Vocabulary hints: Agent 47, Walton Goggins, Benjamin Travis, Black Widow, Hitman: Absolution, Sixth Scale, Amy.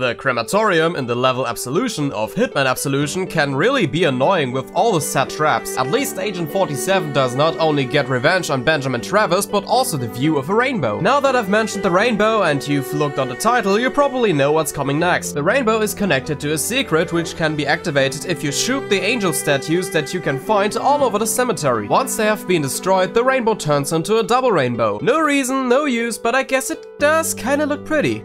The crematorium in the level Absolution of Hitman Absolution can really be annoying with all the set traps. At least Agent 47 does not only get revenge on Benjamin Travis, but also the view of a rainbow. Now that I've mentioned the rainbow and you've looked on the title, you probably know what's coming next. The rainbow is connected to a secret which can be activated if you shoot the angel statues that you can find all over the cemetery. Once they have been destroyed, the rainbow turns into a double rainbow. No reason, no use, but I guess it does kinda look pretty.